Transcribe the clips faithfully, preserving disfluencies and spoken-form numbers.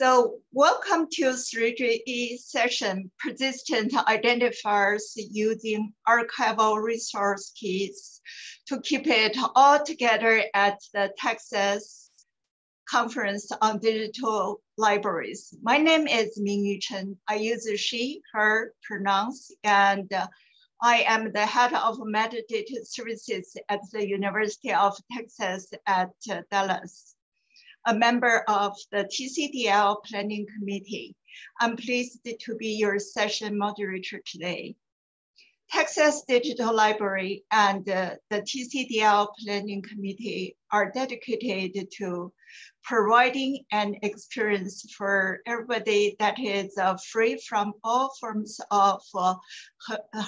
So welcome to three G E session, Persistent Identifiers Using Archival Resource Keys, to keep it all together at the Texas Conference on Digital Libraries. My name is Ming Yuchen. I use she, her pronouns, and uh, I am the head of metadata services at the University of Texas at uh, Dallas, a member of the T C D L Planning Committee. I'm pleased to be your session moderator today. Texas Digital Library and uh, the T C D L Planning Committee are dedicated to providing an experience for everybody that is uh, free from all forms of uh,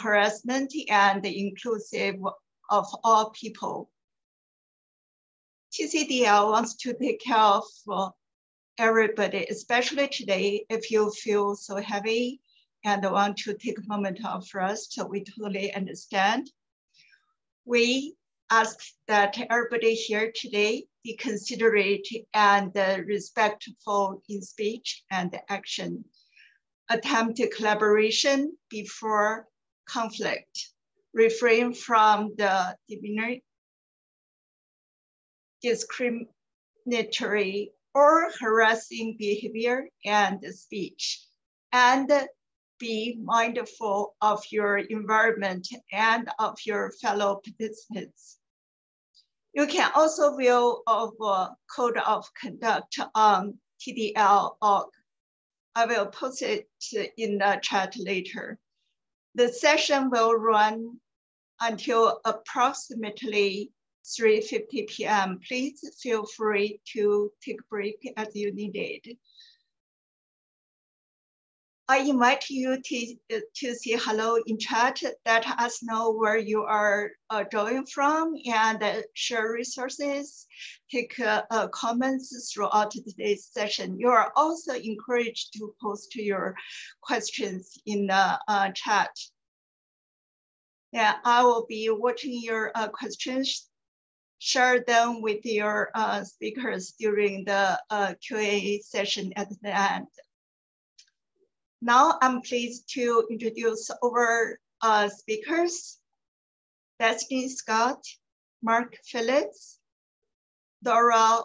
harassment and inclusive of all people. T C D L wants to take care of uh, everybody, especially today. If you feel so heavy and want to take a moment of rest, so we totally understand. We ask that everybody here today be considerate and uh, respectful in speech and action. Attempt collaboration before conflict. Refrain from the demeanor, discriminatory or harassing behavior and speech, and be mindful of your environment and of your fellow participants. You can also view our code of conduct on T D L dot org. I will post it in the chat later. The session will run until approximately three fifty p m Please feel free to take a break as you needed. I invite you to, to say hello in chat, let us know where you are uh, drawing from, and uh, share resources, take uh, uh, comments throughout today's session. You are also encouraged to post your questions in the uh, chat. Yeah, I will be watching your uh, questions. Share them with your uh, speakers during the uh, Q and A session at the end. Now I'm pleased to introduce our uh, speakers, Bethany Scott, Mark Phillips, Dora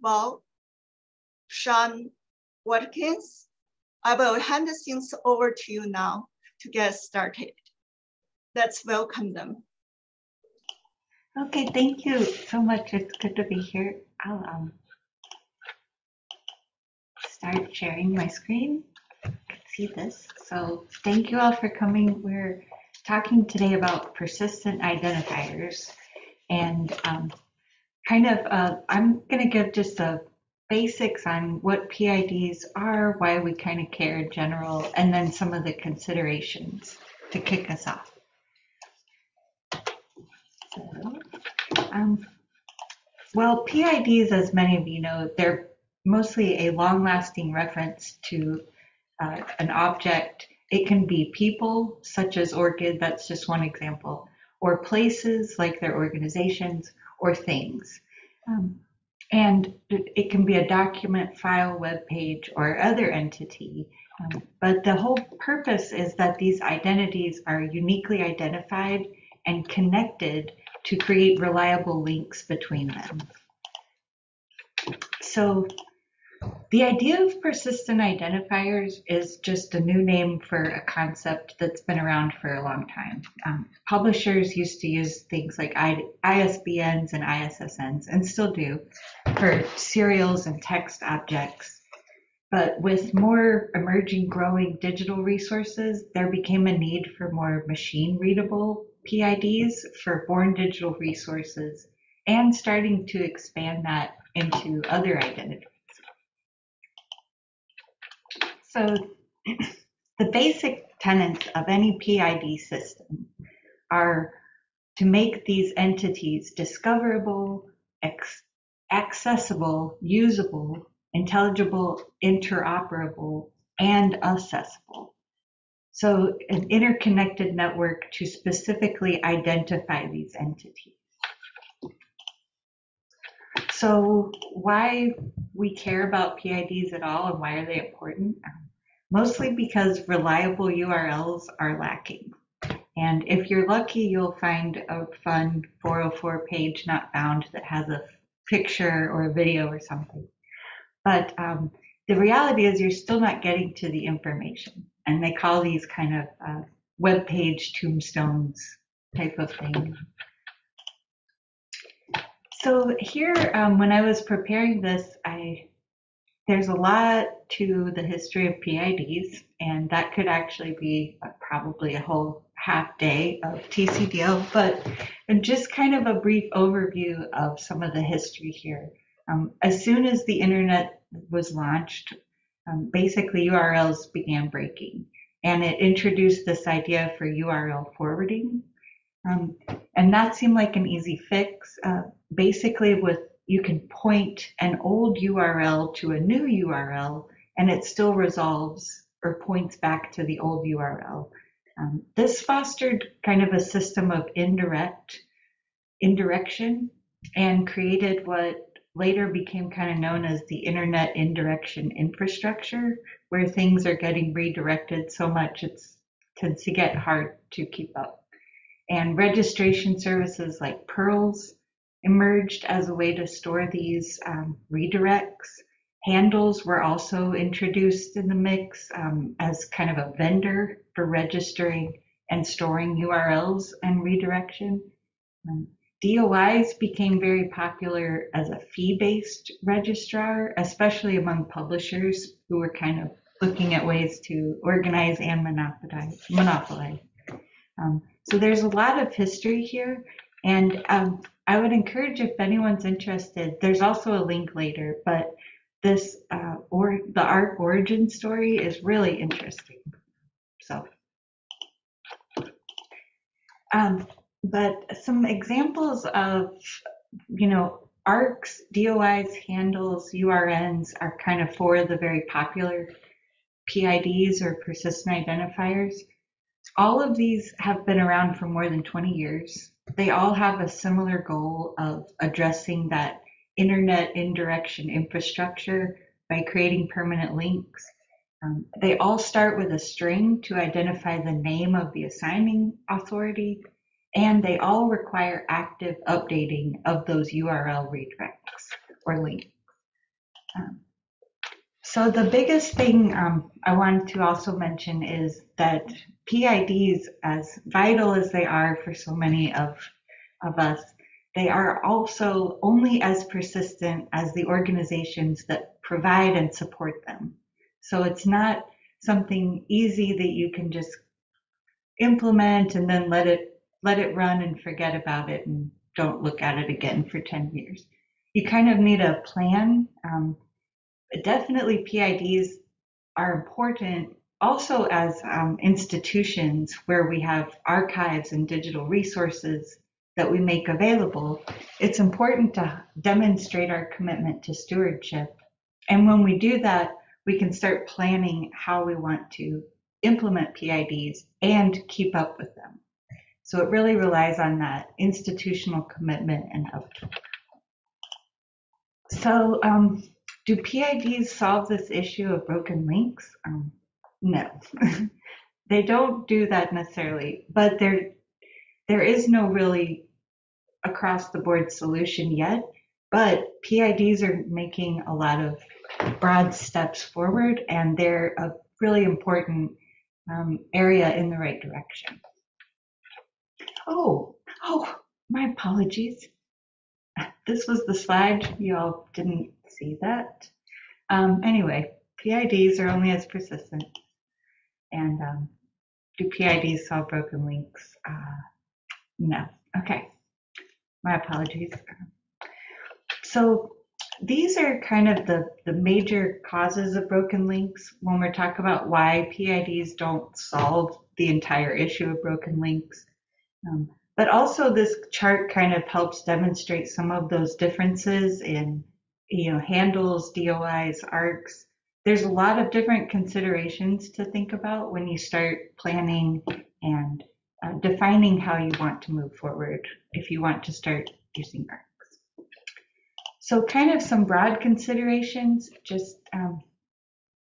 Ball, Sean Watkins. I will hand things over to you now to get started. Let's welcome them. Okay, thank you so much. It's good to be here. I'll um, start sharing my screen. You can see this. So thank you all for coming. We're talking today about persistent identifiers. And um, kind of, uh, I'm going to give just a basics on what P I Ds are, why we kind of care in general, and then some of the considerations to kick us off. Um, well, P I Ds, as many of you know, they're mostly a long-lasting reference to uh, an object. It can be people, such as ORCID, that's just one example, or places, like their organizations, or things. Um, and it can be a document, file, web page, or other entity. Um, but the whole purpose is that these identities are uniquely identified and connected to create reliable links between them. So the idea of persistent identifiers is just a new name for a concept that's been around for a long time. Um, publishers used to use things like I S B Ns and I S S Ns, and still do, for serials and text objects. But with more emerging, growing digital resources, there became a need for more machine-readable P I Ds for born digital resources, and starting to expand that into other identities. So the basic tenets of any P I D system are to make these entities discoverable, accessible, usable, intelligible, interoperable, and accessible. So an interconnected network to specifically identify these entities. So why we care about P I Ds at all and why are they important? Mostly because reliable U R Ls are lacking. And if you're lucky, you'll find a fun four oh four page not found that has a picture or a video or something. But um, the reality is you're still not getting to the information. And they call these kind of uh, web page tombstones type of thing. So here, um, when I was preparing this, I there's a lot to the history of P I Ds, and that could actually be uh, probably a whole half day of T C D L, but just kind of a brief overview of some of the history here. Um, as soon as the internet was launched, um, basically U R Ls began breaking, and it introduced this idea for U R L forwarding. Um, and that seemed like an easy fix. Uh, basically, with you can point an old U R L to a new U R L, and it still resolves or points back to the old U R L. Um, this fostered kind of a system of indirect indirection and created what later became kind of known as the Internet Indirection Infrastructure, where things are getting redirected so much it tends to get hard to keep up. And registration services like Pearls emerged as a way to store these um, redirects. Handles were also introduced in the mix um, as kind of a vendor for registering and storing U R Ls and redirection. Um, D O Is became very popular as a fee-based registrar, especially among publishers who were kind of looking at ways to organize and monopolize. monopolize. Um, So there's a lot of history here, and um, I would encourage, if anyone's interested, there's also a link later, but this uh, or the ARC origin story is really interesting. So, um, but some examples of, you know, ARCs, D O Is, handles, U R Ns are kind of for the very popular P I Ds or persistent identifiers. All of these have been around for more than twenty years. They all have a similar goal of addressing that internet indirection infrastructure by creating permanent links. Um, they all start with a string to identify the name of the assigning authority, and they all require active updating of those U R L redirects or links. Um, So the biggest thing um, I wanted to also mention is that P I Ds, as vital as they are for so many of, of us, they are also only as persistent as the organizations that provide and support them. So it's not something easy that you can just implement and then let it, let it run and forget about it and don't look at it again for ten years. You kind of need a plan. Um, Definitely P I Ds are important also as um, institutions where we have archives and digital resources that we make available. It's important to demonstrate our commitment to stewardship. And when we do that, we can start planning how we want to implement P I Ds and keep up with them. So it really relies on that institutional commitment and outlook. So, um, do P I Ds solve this issue of broken links? Um, no, they don't do that necessarily, but there, there is no really across the board solution yet, but P I Ds are making a lot of broad steps forward, and they're a really important um, area in the right direction. Oh, oh, my apologies. This was the slide, you all didn't see that. Um, anyway, P I Ds are only as persistent. And um, do P I Ds solve broken links? Uh, no. Okay. My apologies. So these are kind of the, the major causes of broken links when we're talking about why P I Ds don't solve the entire issue of broken links. Um, but also this chart kind of helps demonstrate some of those differences in you know, handles, D O Is, ARCs. There's a lot of different considerations to think about when you start planning and uh, defining how you want to move forward if you want to start using ARCs. So kind of some broad considerations, just um,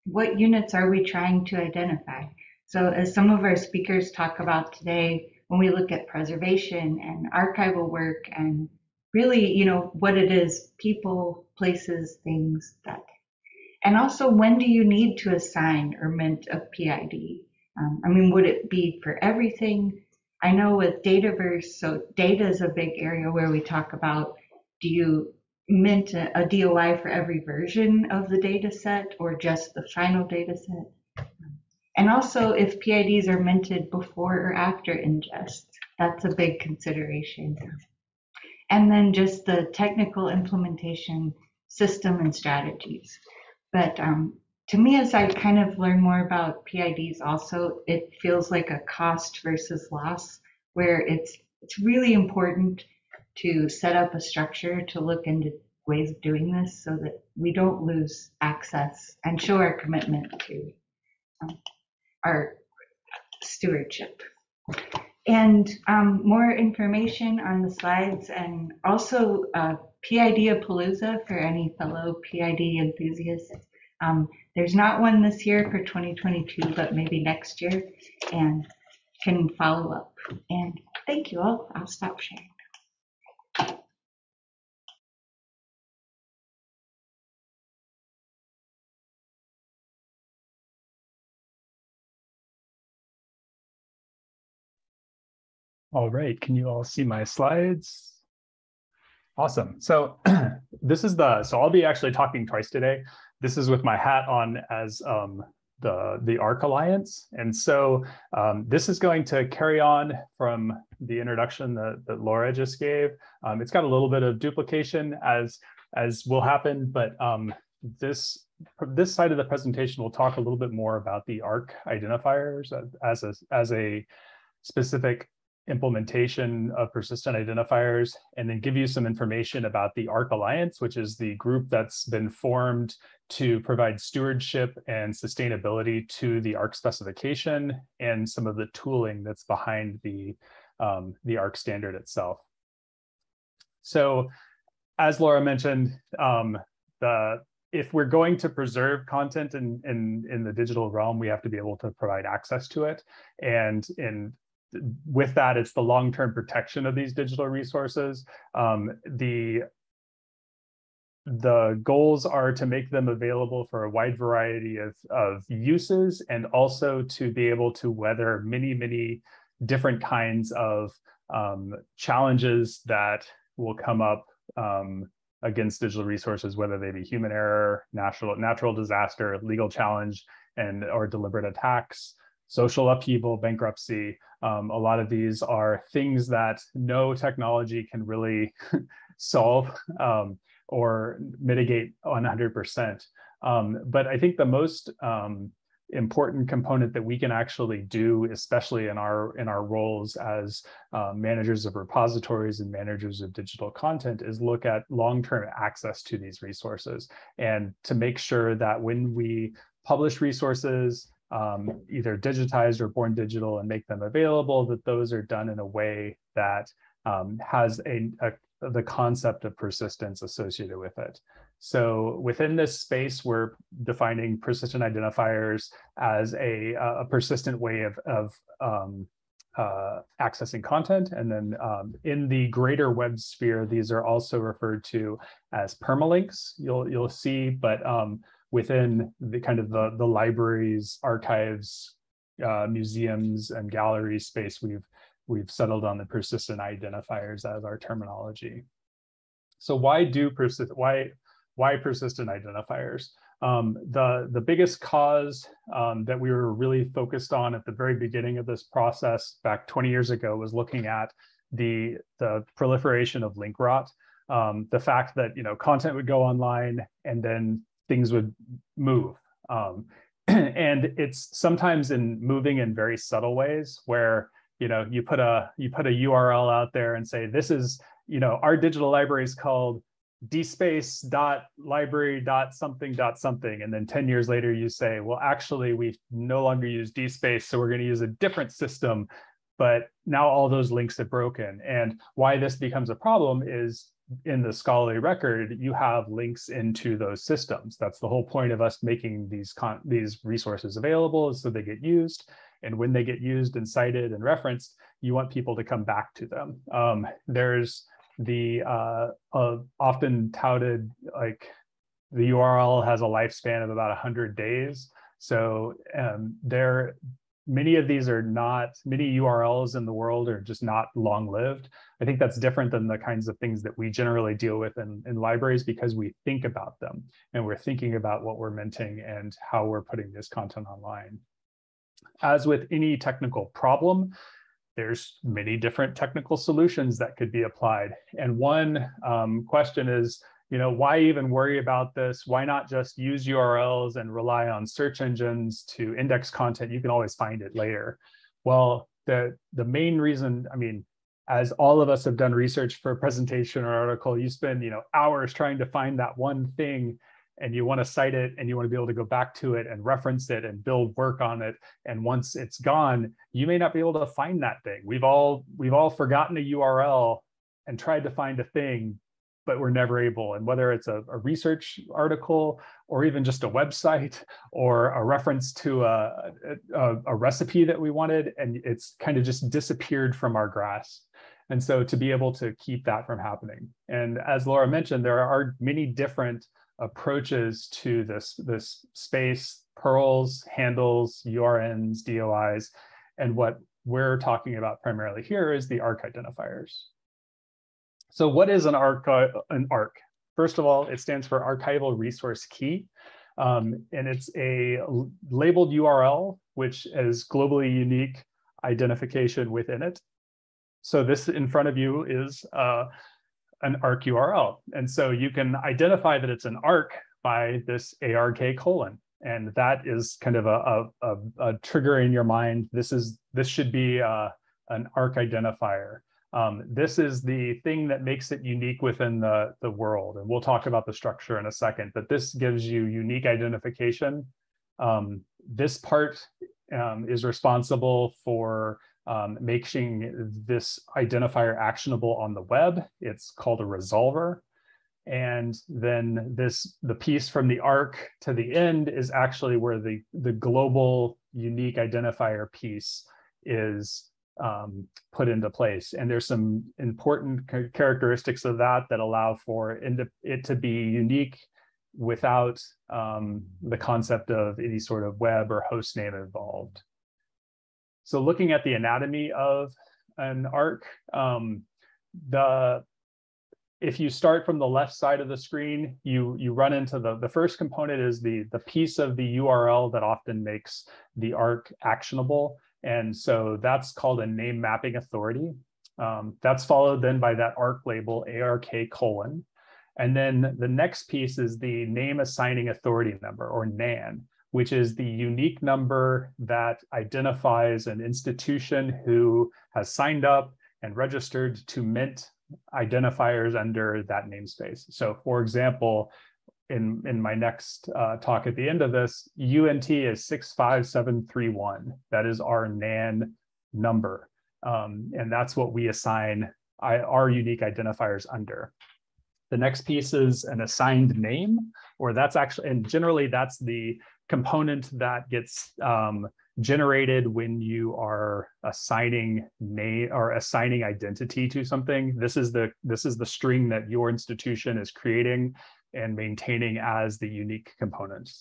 what units are we trying to identify? So as some of our speakers talk about today, when we look at preservation and archival work and really, you know, what it is, people, places, things, that. And also, when do you need to assign or mint a P I D? Um, I mean, would it be for everything? I know with Dataverse, so data is a big area where we talk about, do you mint a, a D O I for every version of the data set or just the final data set? And also if P I Ds are minted before or after ingest, that's a big consideration. And then just the technical implementation system and strategies. But um, to me, as I kind of learn more about P I Ds also, it feels like a cost versus loss, where it's, it's really important to set up a structure to look into ways of doing this so that we don't lose access and show our commitment to um, our stewardship. And um, more information on the slides, and also uh, PIDapalooza for any fellow P I D enthusiasts. Um, there's not one this year for twenty twenty-two, but maybe next year, and can follow up. And thank you all. I'll stop sharing. All right, can you all see my slides? Awesome. So this is the, so I'll be actually talking twice today. This is with my hat on as um, the, the ARC Alliance. And so um, this is going to carry on from the introduction that, that Laura just gave. Um, it's got a little bit of duplication as, as will happen, but um, this, this side of the presentation will talk a little bit more about the ARC identifiers as a, as a specific implementation of persistent identifiers, and then give you some information about the ARC Alliance, which is the group that's been formed to provide stewardship and sustainability to the ARC specification and some of the tooling that's behind the, um, the ARC standard itself. So as Laura mentioned, um, the, if we're going to preserve content in, in, in the digital realm, we have to be able to provide access to it. And in with that, it's the long-term protection of these digital resources. Um, the, the goals are to make them available for a wide variety of, of uses, and also to be able to weather many, many different kinds of um, challenges that will come up um, against digital resources, whether they be human error, natural, natural disaster, legal challenge, and or deliberate attacks, social upheaval, bankruptcy. Um, a lot of these are things that no technology can really solve um, or mitigate one hundred percent. Um, but I think the most um, important component that we can actually do, especially in our, in our roles as uh, managers of repositories and managers of digital content, is look at long-term access to these resources, and to make sure that when we publish resources, Um, either digitized or born digital, and make them available, that those are done in a way that um, has a, a, the concept of persistence associated with it. So within this space, we're defining persistent identifiers as a, a persistent way of, of um, uh, accessing content. And then um, in the greater web sphere, these are also referred to as permalinks, you'll, you'll see, but um, within the kind of the, the libraries, archives, uh, museums, and gallery space, we've, we've settled on the persistent identifiers as our terminology. So why do persist, why, why persistent identifiers? Um, the, the biggest cause um, that we were really focused on at the very beginning of this process back twenty years ago was looking at the, the proliferation of link rot. Um, the fact that, you know, content would go online and then things would move. Um, and it's sometimes in moving in very subtle ways where, you know, you put a, you put a U R L out there and say, this is, you know, our digital library is called dspace dot library dot something dot something. And then ten years later you say, well, actually we no longer use dspace, so we're gonna use a different system but now all those links have broken. And why this becomes a problem is in the scholarly record, you have links into those systems. That's the whole point of us making these, con these resources available, is so they get used. And when they get used and cited and referenced, you want people to come back to them. Um, there's the uh, uh, often touted, like, the U R L has a lifespan of about one hundred days. So um, there, many of these are not, many U R Ls in the world are just not long-lived. I think that's different than the kinds of things that we generally deal with in, in libraries, because we think about them and we're thinking about what we're minting and how we're putting this content online. As with any technical problem, there's many different technical solutions that could be applied. And one um, question is, you know, why even worry about this? Why not just use U R Ls and rely on search engines to index content? You can always find it later. Well, the, the main reason, I mean, as all of us have done research for a presentation or article, you spend, you know, hours trying to find that one thing, and you want to cite it, and you want to be able to go back to it and reference it and build work on it. And once it's gone, you may not be able to find that thing. We've all, we've all forgotten a U R L and tried to find a thing, but we're never able. And whether it's a, a research article or even just a website or a reference to a, a, a recipe that we wanted, and it's kind of just disappeared from our grasp. And so to be able to keep that from happening. And as Laura mentioned, there are many different approaches to this, this space: Pearls, handles, U R Ns, D O Is. And what we're talking about primarily here is the ARC identifiers. So what is an ARC? Uh, an ARC? First of all, it stands for Archival Resource Key. Um, and it's a labeled U R L, which is globally unique identification within it. So this in front of you is uh, an ARC U R L. And so you can identify that it's an ARC by this ARK colon. And that is kind of a, a, a trigger in your mind. This is, this should be uh, an ARC identifier. Um, this is the thing that makes it unique within the, the world. And we'll talk about the structure in a second, but this gives you unique identification. Um, this part um, is responsible for Um, making this identifier actionable on the web. It's called a resolver. And then this, the piece from the ARC to the end is actually where the, the global unique identifier piece is um, put into place. And there's some important characteristics of that that allow for it to be unique without um, the concept of any sort of web or host name involved. So looking at the anatomy of an ARC, um, the, if you start from the left side of the screen, you, you run into the, the first component is the, the piece of the U R L that often makes the ARC actionable. And so that's called a name mapping authority. Um, that's followed then by that ARC label, ARK colon. And then the next piece is the name assigning authority number, or N A N, which is the unique number that identifies an institution who has signed up and registered to mint identifiers under that namespace. So for example, in, in my next uh, talk at the end of this, U N T is six five seven three one. That is our N A N number. Um, and that's what we assign I, our unique identifiers under. The next piece is an assigned name, or that's actually, and generally that's the component that gets um, generated when you are assigning name or assigning identity to something. This is the this is the string that your institution is creating and maintaining as the unique components.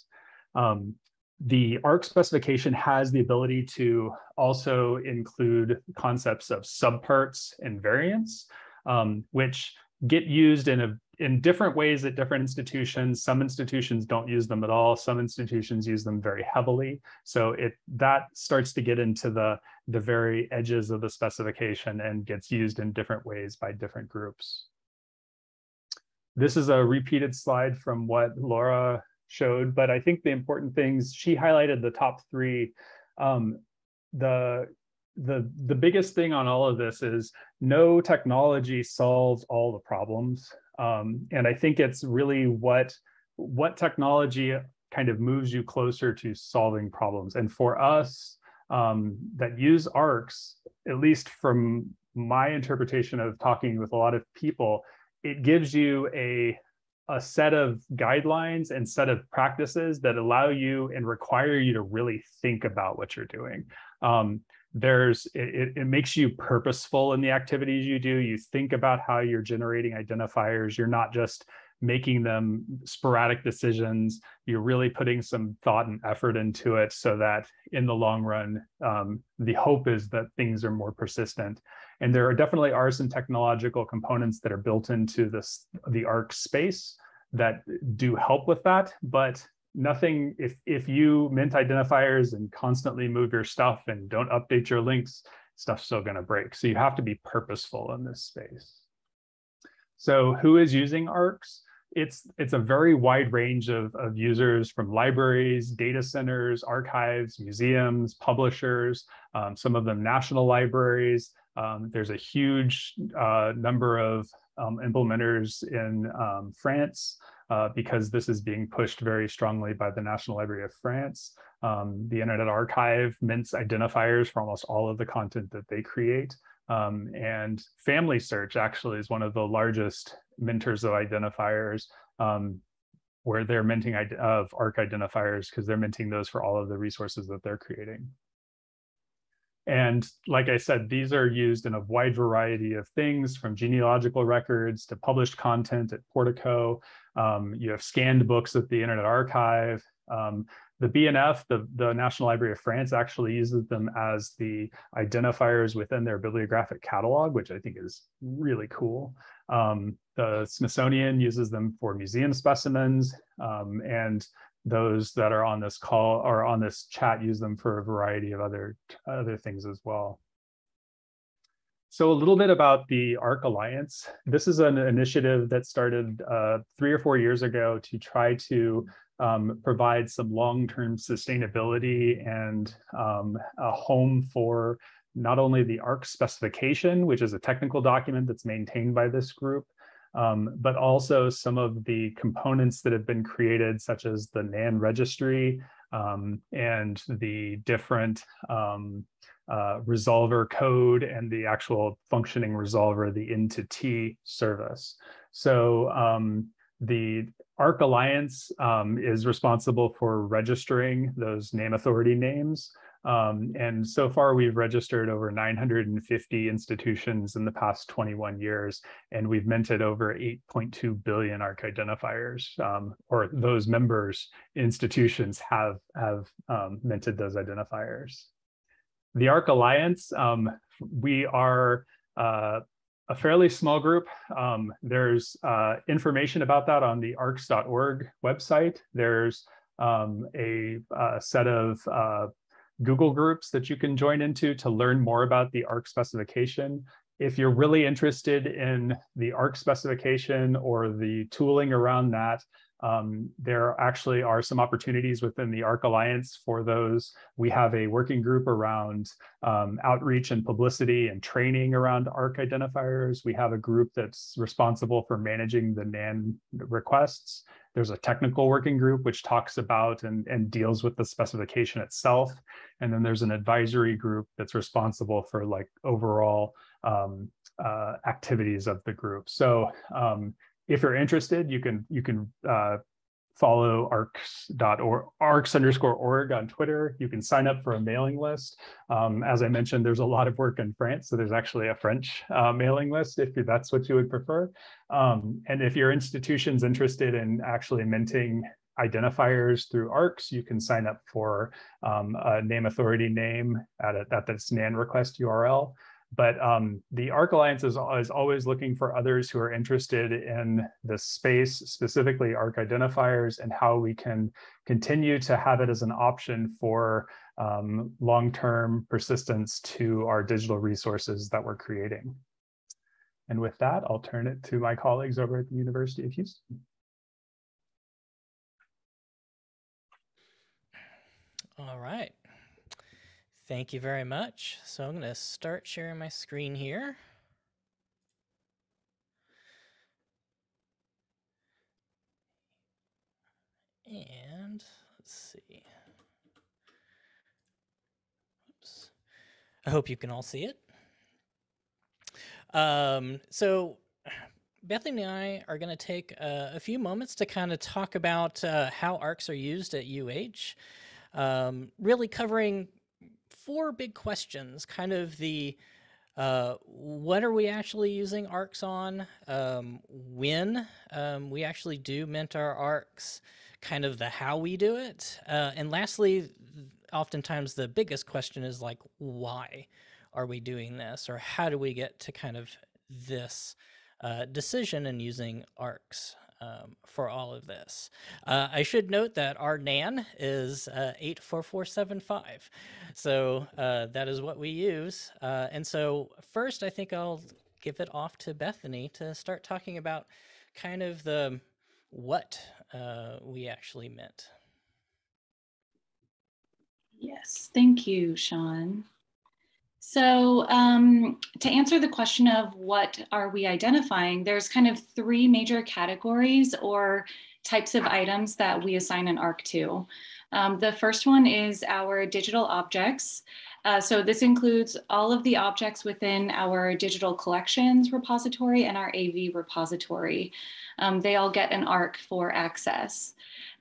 Um, the ARC specification has the ability to also include concepts of subparts and variants, um, which get used in a in different ways at different institutions. Some institutions don't use them at all. Some institutions use them very heavily. So it that starts to get into the, the very edges of the specification and gets used in different ways by different groups. This is a repeated slide from what Laura showed, but I think the important things, she highlighted the top three. Um, the The, the biggest thing on all of this is no technology solves all the problems. Um, and I think it's really what, what technology kind of moves you closer to solving problems. And for us um, that use ARCs, at least from my interpretation of talking with a lot of people, it gives you a, a set of guidelines and set of practices that allow you and require you to really think about what you're doing. Um, there's, it, it makes you purposeful in the activities you do. You think about how you're generating identifiers. You're not just making them sporadic decisions. You're really putting some thought and effort into it so that in the long run, um, the hope is that things are more persistent. And there are definitely are some technological components that are built into this, the ARC space that do help with that, but nothing, if, if you mint identifiers and constantly move your stuff and don't update your links, stuff's still gonna break. So you have to be purposeful in this space. So who is using ARCs? It's, it's a very wide range of, of users from libraries, data centers, archives, museums, publishers, um, some of them national libraries. Um, there's a huge uh, number of um, implementers in um, France uh, because this is being pushed very strongly by the National Library of France. Um, the Internet Archive mints identifiers for almost all of the content that they create. Um, and FamilySearch actually is one of the largest minters of identifiers, um, where they're minting of ARC identifiers because they're minting those for all of the resources that they're creating. And like I said, these are used in a wide variety of things, from genealogical records to published content at Portico. Um, you have scanned books at the Internet Archive. Um, The B N F, the, the National Library of France, actually uses them as the identifiers within their bibliographic catalog, which I think is really cool. Um, the Smithsonian uses them for museum specimens, um, and those that are on this call or on this chat use them for a variety of other, other things as well. So a little bit about the ARC Alliance. This is an initiative that started uh, three or four years ago to try to Um, provide some long-term sustainability and um, a home for not only the ARC specification, which is a technical document that's maintained by this group, um, but also some of the components that have been created, such as the N A N registry um, and the different um, uh, resolver code and the actual functioning resolver, the N two T service. So um, the ARC Alliance um, is responsible for registering those name authority names. Um, and so far we've registered over nine hundred fifty institutions in the past twenty-one years, and we've minted over eight point two billion ARC identifiers, um, or those members, institutions have, have um, minted those identifiers. The ARC Alliance, um, we are, uh, a fairly small group. Um, there's uh, information about that on the arcs dot org website. There's um, a, a set of uh, Google groups that you can join into to learn more about the ARC specification. If you're really interested in the ARC specification or the tooling around that, um, there actually are some opportunities within the ARC Alliance for those. We have a working group around um, outreach and publicity and training around ARC identifiers. We have a group that's responsible for managing the N A N requests. There's a technical working group which talks about and, and deals with the specification itself. And then there's an advisory group that's responsible for like overall um, uh, activities of the group. So um, if you're interested, you can you can uh, follow arcs dot org, arcs underscore org on Twitter. You can sign up for a mailing list. Um, as I mentioned, there's a lot of work in France, so there's actually a French uh, mailing list if that's what you would prefer. Um, and if your institution's interested in actually minting identifiers through ARCs, you can sign up for um, a name authority name at, a, at this N A N request U R L. But um, the ARC Alliance is, is always looking for others who are interested in this space, specifically ARC identifiers, and how we can continue to have it as an option for um, long-term persistence to our digital resources that we're creating. And with that, I'll turn it to my colleagues over at the University of Houston. All right. Thank you very much. So I'm going to start sharing my screen here. And let's see. Oops. I hope you can all see it. Um, so Bethany and I are going to take uh, a few moments to kind of talk about uh, how ARCs are used at U H, um, really covering four big questions, kind of the Uh, what are we actually using ARCs on, um, when um, we actually do mint our ARCs, kind of the how we do it, uh, and lastly, oftentimes the biggest question is like, why are we doing this, or how do we get to kind of this uh, decision in using ARCs um, for all of this. Uh, I should note that our N A N is uh, eight four four seven five. So uh, that is what we use. Uh, and so first, I think I'll give it off to Bethany to start talking about kind of the what uh, we actually meant. Yes, thank you, Sean. So um, to answer the question of what are we identifying, there's kind of three major categories or types of items that we assign an ARC to. Um, the first one is our digital objects. Uh, so this includes all of the objects within our digital collections repository and our A V repository. Um, they all get an ARC for access.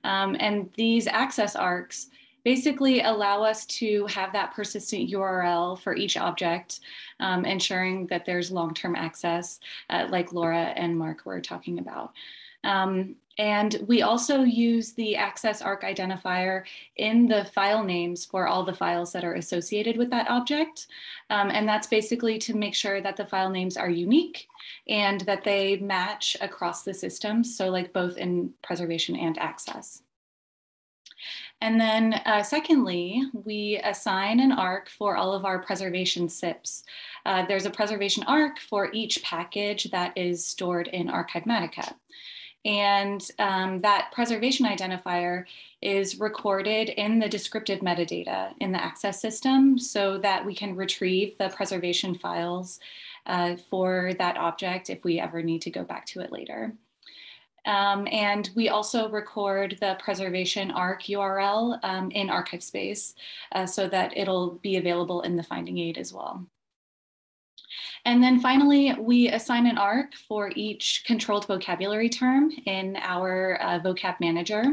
Um, and these access ARCs basically allow us to have that persistent U R L for each object, um, ensuring that there's long-term access, uh, like Laura and Mark were talking about. Um, and we also use the access ARC identifier in the file names for all the files that are associated with that object. Um, and that's basically to make sure that the file names are unique and that they match across the system, so like both in preservation and access. And then uh, secondly, we assign an ARC for all of our preservation S I Ps. Uh, there's a preservation ARC for each package that is stored in Archivematica. And um, that preservation identifier is recorded in the descriptive metadata in the access system so that we can retrieve the preservation files uh, for that object if we ever need to go back to it later. Um, and we also record the preservation ARC U R L um, in ArchiveSpace uh, so that it'll be available in the finding aid as well. And then finally, we assign an ARC for each controlled vocabulary term in our uh, vocab manager.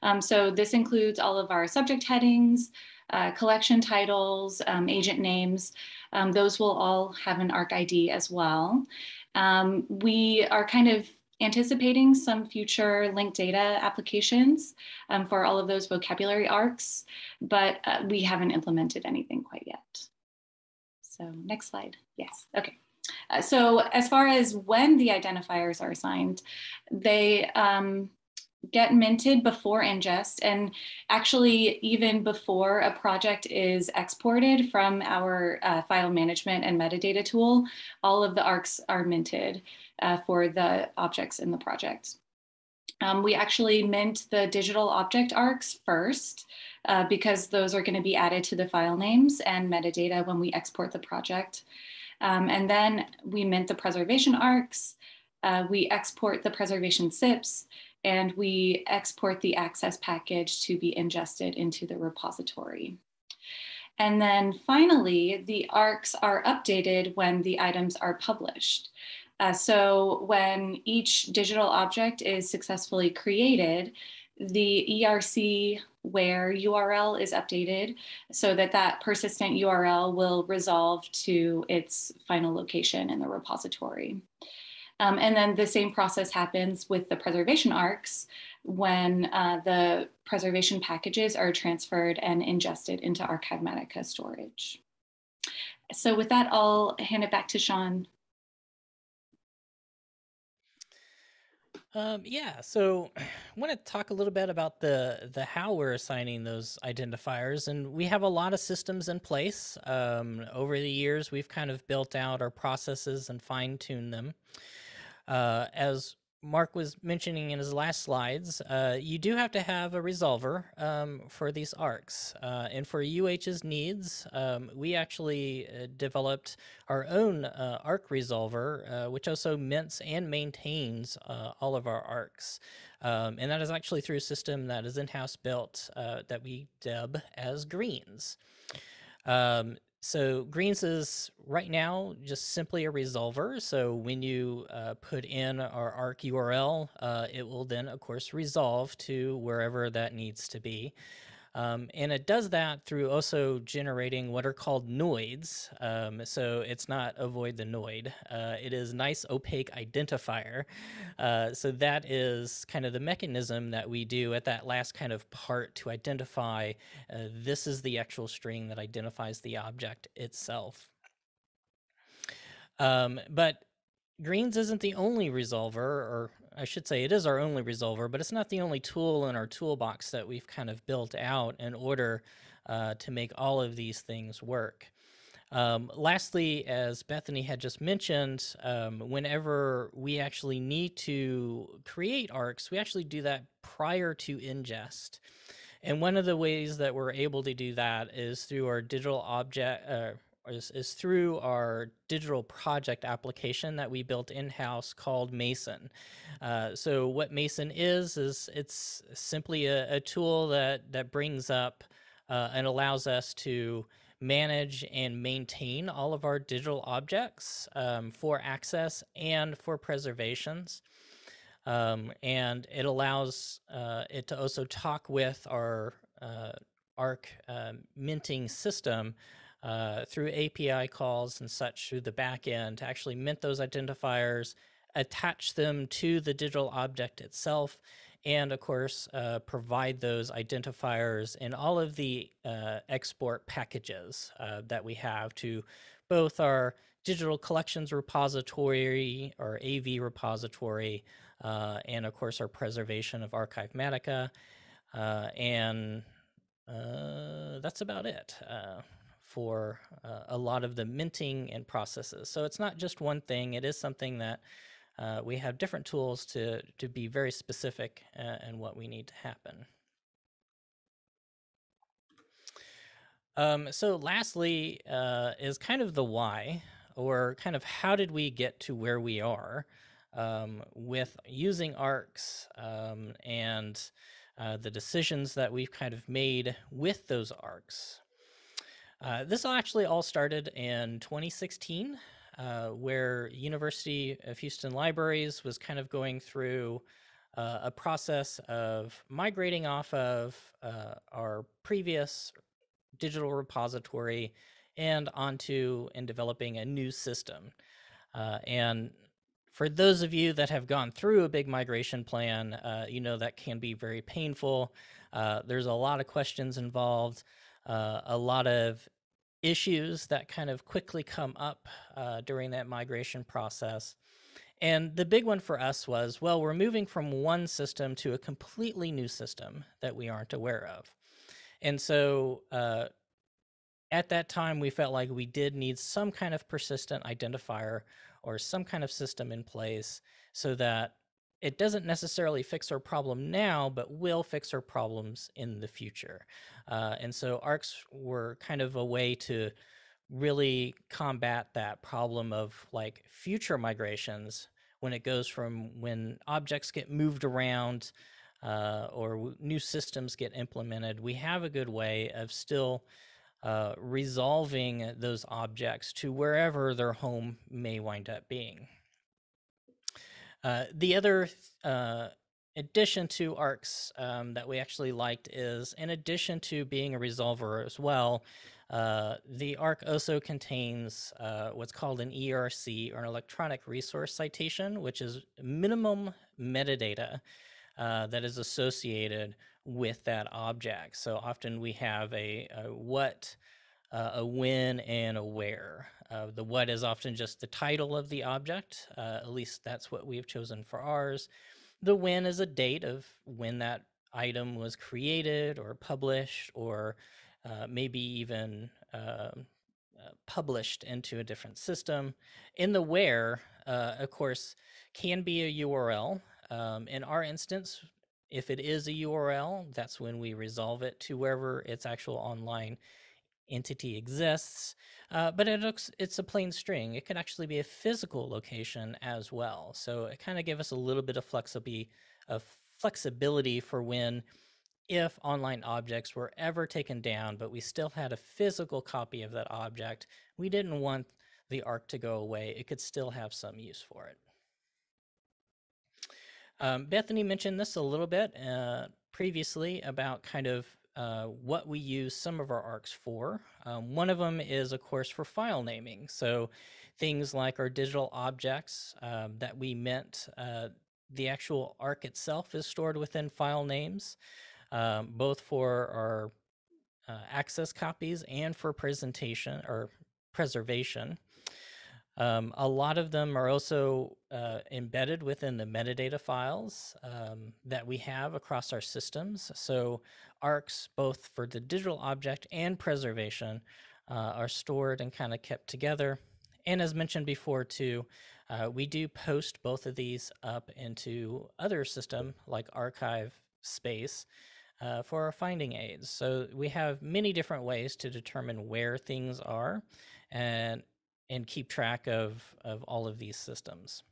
Um, so this includes all of our subject headings, uh, collection titles, um, agent names. Um, those will all have an ARC I D as well. Um, we are kind of anticipating some future linked data applications um, for all of those vocabulary ARCs, but uh, we haven't implemented anything quite yet. So next slide, yes, okay. Uh, so as far as when the identifiers are assigned, they um, get minted before ingest, and actually even before a project is exported from our uh, file management and metadata tool, all of the ARCs are minted uh, for the objects in the project. Um, we actually mint the digital object ARCs first uh, because those are going to be added to the file names and metadata when we export the project. Um, and then we mint the preservation ARCs, uh, we export the preservation S I Ps, and we export the access package to be ingested into the repository. And then finally, the ARCs are updated when the items are published. Uh, so when each digital object is successfully created, the E R C where U R L is updated so that that persistent U R L will resolve to its final location in the repository. Um, and then the same process happens with the preservation ARCs when uh, the preservation packages are transferred and ingested into Archivematica storage. So with that, I'll hand it back to Sean. Um, yeah, so I want to talk a little bit about the, the how we're assigning those identifiers, and we have a lot of systems in place. Um, over the years, we've kind of built out our processes and fine-tuned them. Uh, as Mark was mentioning in his last slides, uh, you do have to have a resolver um, for these ARCs. Uh, and for U H's needs, um, we actually uh, developed our own uh, ARC resolver, uh, which also mints and maintains uh, all of our ARCs. Um, and that is actually through a system that is in-house built uh, that we dub as Greens. Um, So Greens is right now just simply a resolver. So when you uh, put in our A R C U R L, uh, it will then, of course, resolve to wherever that needs to be. Um, and it does that through also generating what are called noids. Um, so it's not avoid the noid. Uh, it is nice opaque identifier. Uh, so that is kind of the mechanism that we do at that last kind of part to identify uh, this is the actual string that identifies the object itself. Um, but Greens isn't the only resolver, or I should say it is our only resolver, but it's not the only tool in our toolbox that we've kind of built out in order uh, to make all of these things work. Um, lastly, as Bethany had just mentioned, um, whenever we actually need to create A R Cs, we actually do that prior to ingest. And one of the ways that we're able to do that is through our digital object, uh, Is, is through our digital project application that we built in-house called Mason. Uh, so what Mason is, is it's simply a, a tool that, that brings up uh, and allows us to manage and maintain all of our digital objects um, for access and for preservations. Um, and it allows uh, it to also talk with our uh, A R C uh, minting system Uh, through A P I calls and such through the back end to actually mint those identifiers, attach them to the digital object itself, and of course uh, provide those identifiers in all of the uh, export packages uh, that we have to both our digital collections repository, our A V repository, uh, and of course our preservation of Archivematica, uh, and uh, that's about it. Uh, for uh, a lot of the minting and processes. So it's not just one thing, it is something that uh, we have different tools to, to be very specific uh, in what we need to happen. Um, so lastly uh, is kind of the why, or kind of how did we get to where we are um, with using A R Cs um, and uh, the decisions that we've kind of made with those A R Cs. Uh, this actually all started in twenty sixteen, uh, where University of Houston Libraries was kind of going through uh, a process of migrating off of uh, our previous digital repository and onto and developing a new system. Uh, and for those of you that have gone through a big migration plan, uh, you know that can be very painful. Uh, there's a lot of questions involved. Uh, a lot of issues that kind of quickly come up uh, during that migration process. And the big one for us was, well, we're moving from one system to a completely new system that we aren't aware of. And so uh, at that time, we felt like we did need some kind of persistent identifier or some kind of system in place so that it doesn't necessarily fix our problem now, but will fix our problems in the future. Uh, and so A R Cs were kind of a way to really combat that problem of like future migrations when it goes from when objects get moved around uh, or new systems get implemented. We have a good way of still uh, resolving those objects to wherever their home may wind up being. Uh, the other uh, addition to A R Cs um, that we actually liked is, in addition to being a resolver as well, uh, the A R C also contains uh, what's called an E R C, or an electronic resource citation, which is minimum metadata uh, that is associated with that object. So often we have a, a what, uh, a when, and a where. Uh, the what is often just the title of the object, uh, at least that's what we've chosen for ours. The when is a date of when that item was created or published, or uh, maybe even uh, uh, published into a different system. And the where, uh, of course, can be a U R L. Um, in our instance, if it is a U R L, that's when we resolve it to wherever its actual online entity exists, uh, but it looks, it's a plain string. It could actually be a physical location as well. So it kind of gave us a little bit of flexibility, of flexibility for when if online objects were ever taken down, but we still had a physical copy of that object, we didn't want the ARC to go away. It could still have some use for it. Um, Bethany mentioned this a little bit uh, previously about kind of uh, what we use some of our ARCs for. Um, one of them is, of course, for file naming. So things like our digital objects um, that we mint, uh, the actual ARC itself is stored within file names, um, both for our uh, access copies and for presentation or preservation. Um, a lot of them are also uh, embedded within the metadata files um, that we have across our systems. So ARCs, both for the digital object and preservation, uh, are stored and kind of kept together. And as mentioned before too, uh, we do post both of these up into other system like archive space uh, for our finding aids. So we have many different ways to determine where things are and and keep track of, of all of these systems.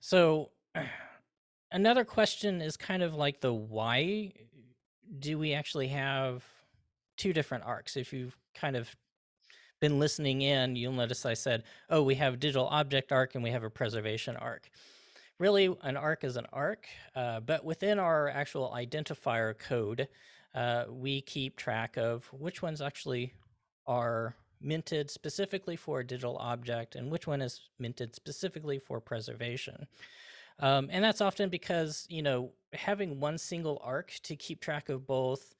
So another question is kind of like the why do we actually have two different ARCs? If you've kind of been listening in, you'll notice I said, oh, we have digital object ARC and we have a preservation ARC. Really, an ARC is an ARC, uh, but within our actual identifier code, uh, we keep track of which ones actually are minted specifically for a digital object and which one is minted specifically for preservation. Um, and that's often because, you know, having one single ARC to keep track of both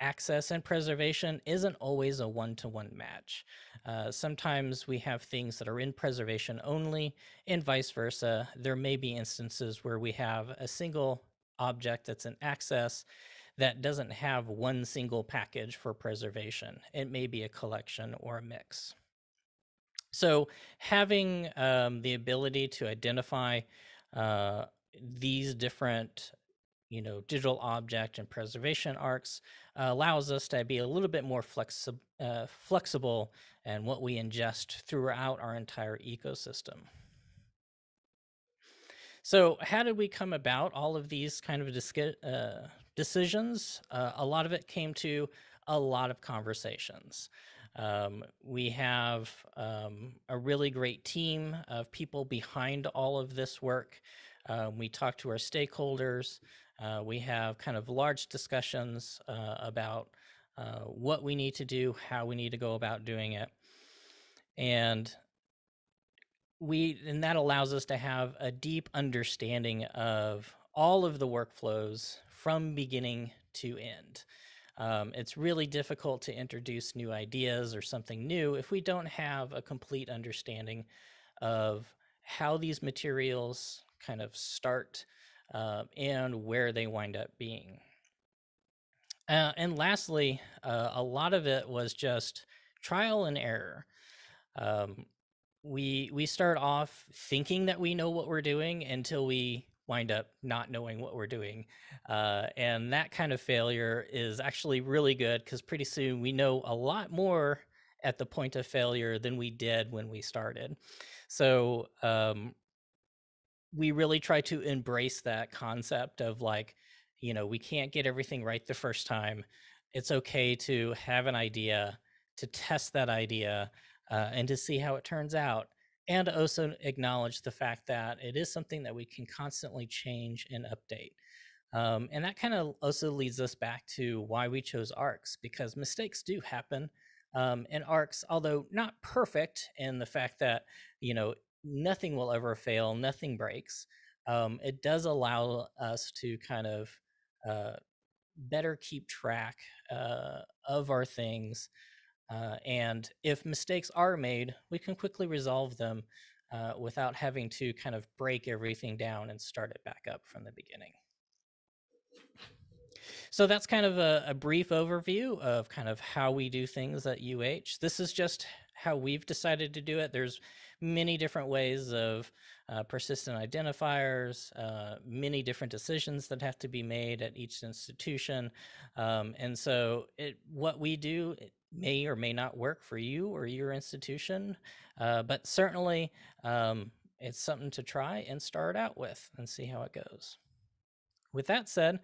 access and preservation isn't always a one-to-one match. Uh, sometimes we have things that are in preservation only and vice versa. There may be instances where we have a single object that's in access that doesn't have one single package for preservation. It may be a collection or a mix. So having um, the ability to identify uh, these different, you know, digital object and preservation ARCs uh, allows us to be a little bit more flexi uh, flexible in what we ingest throughout our entire ecosystem. So how did we come about all of these kind of discussions? Uh, decisions. Uh, a lot of it came to a lot of conversations. Um, we have um, a really great team of people behind all of this work. Um, we talk to our stakeholders. Uh, we have kind of large discussions uh, about uh, what we need to do, how we need to go about doing it. And we, and that allows us to have a deep understanding of all of the workflows from beginning to end. Um, it's really difficult to introduce new ideas or something new if we don't have a complete understanding of how these materials kind of start uh, and where they wind up being. Uh, and lastly, uh, a lot of it was just trial and error. Um, we, we start off thinking that we know what we're doing until we wind up not knowing what we're doing. Uh, and that kind of failure is actually really good because pretty soon we know a lot more at the point of failure than we did when we started. So um, we really try to embrace that concept of like, you know, we can't get everything right the first time. It's okay to have an idea, to test that idea uh, and to see how it turns out. And also acknowledge the fact that it is something that we can constantly change and update. Um, and that kind of also leads us back to why we chose ARCs, because mistakes do happen. Um, and ARCs, although not perfect in the fact that, you know, nothing will ever fail, nothing breaks, um, it does allow us to kind of uh, better keep track uh, of our things. Uh, and if mistakes are made, we can quickly resolve them uh, without having to kind of break everything down and start it back up from the beginning. So that's kind of a, a brief overview of kind of how we do things at U H. This is just how we've decided to do it. There's many different ways of uh, persistent identifiers, uh, many different decisions that have to be made at each institution. Um, and so it, what we do, it, may or may not work for you or your institution, uh, but certainly um, it's something to try and start out with and see how it goes. With that said,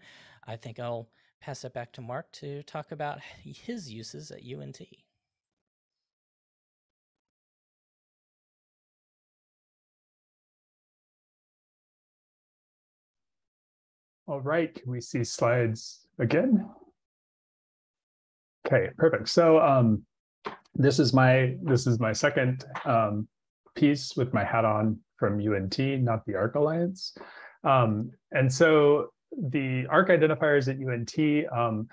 I think I'll pass it back to Mark to talk about his uses at U N T. All right, can we see slides again? Okay, perfect. So um, this is my this is my second um, piece with my hat on from U N T, not the ARC Alliance. Um, and so the ARC identifiers at U N T, um,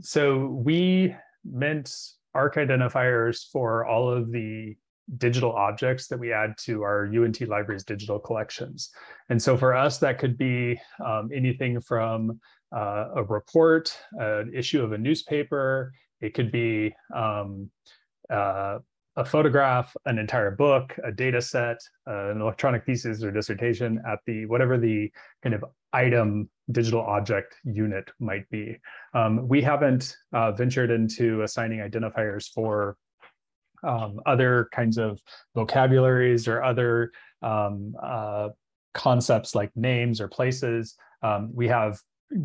so we mint ARC identifiers for all of the digital objects that we add to our U N T library's digital collections. And so for us, that could be um, anything from uh, a report, an issue of a newspaper, it could be um, uh, a photograph, an entire book, a data set, uh, an electronic thesis or dissertation at the, whatever the kind of item digital object unit might be. Um, we haven't uh, ventured into assigning identifiers for Um, other kinds of vocabularies or other um, uh, concepts like names or places. Um, we have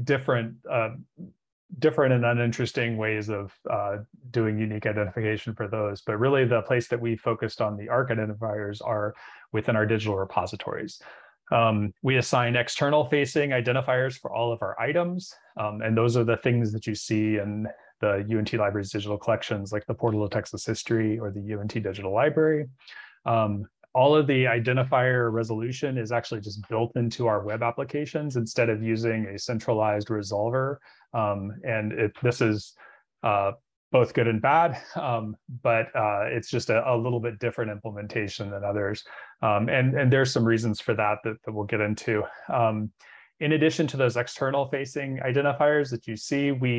different uh, different and uninteresting ways of uh, doing unique identification for those. But really the place that we focused on the ARC identifiers are within our digital repositories. Um, we assign external facing identifiers for all of our items. Um, and those are the things that you see in the U N T Library's digital collections, like the Portal of Texas History or the U N T Digital Library. Um, all of the identifier resolution is actually just built into our web applications instead of using a centralized resolver. Um, and it, this is uh, both good and bad, um, but uh, it's just a, a little bit different implementation than others. Um, and, and there's some reasons for that that, that we'll get into. Um, In addition to those external facing identifiers that you see, we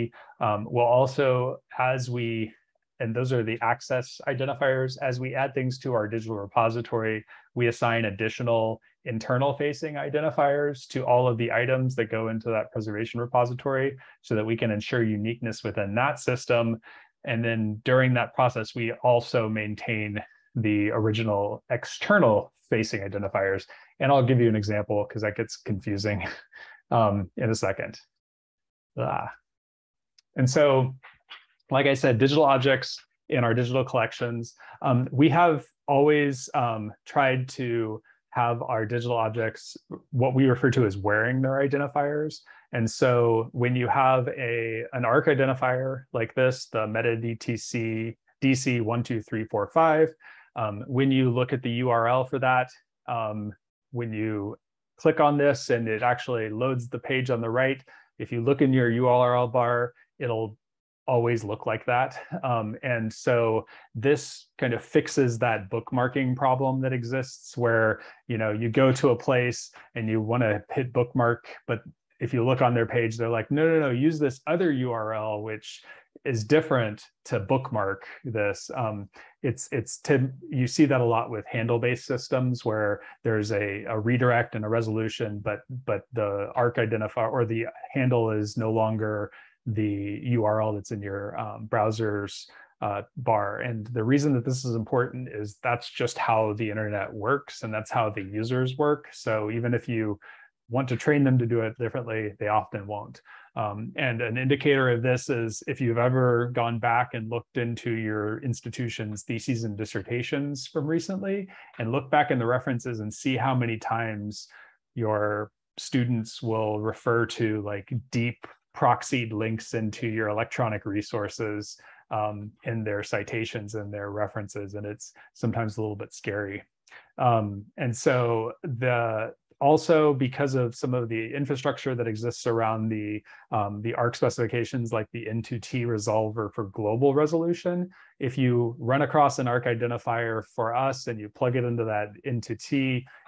um, will also, as we, and those are the access identifiers, as we add things to our digital repository, we assign additional internal facing identifiers to all of the items that go into that preservation repository so that we can ensure uniqueness within that system. And then during that process, we also maintain the original external facing identifiers. And I'll give you an example because that gets confusing um, in a second. Ah. And so, like I said, digital objects in our digital collections, um, we have always um, tried to have our digital objects, what we refer to as wearing their identifiers. And so when you have a, an ARC identifier like this, the metadtc D C one two three four five, um, when you look at the U R L for that, um, when you click on this and it actually loads the page on the right, if you look in your U R L bar, it'll always look like that. Um, and so this kind of fixes that bookmarking problem that exists where, you know, you go to a place and you want to hit bookmark, but if you look on their page, they're like, no, no, no, use this other U R L, which is different to bookmark this. Um, it's it's to, you see that a lot with handle-based systems where there's a, a redirect and a resolution, but but the ARC identifier or the handle is no longer the U R L that's in your um, browser's uh, bar. And the reason that this is important is that's just how the internet works and that's how the users work. So even if you want to train them to do it differently, they often won't. Um, and an indicator of this is if you've ever gone back and looked into your institution's theses and dissertations from recently and look back in the references and see how many times your students will refer to like deep proxied links into your electronic resources um, in their citations and their references. And it's sometimes a little bit scary. Um, and so the Also, because of some of the infrastructure that exists around the, um, the ARC specifications, like the N two T resolver for global resolution, if you run across an ARC identifier for us and you plug it into that N two T,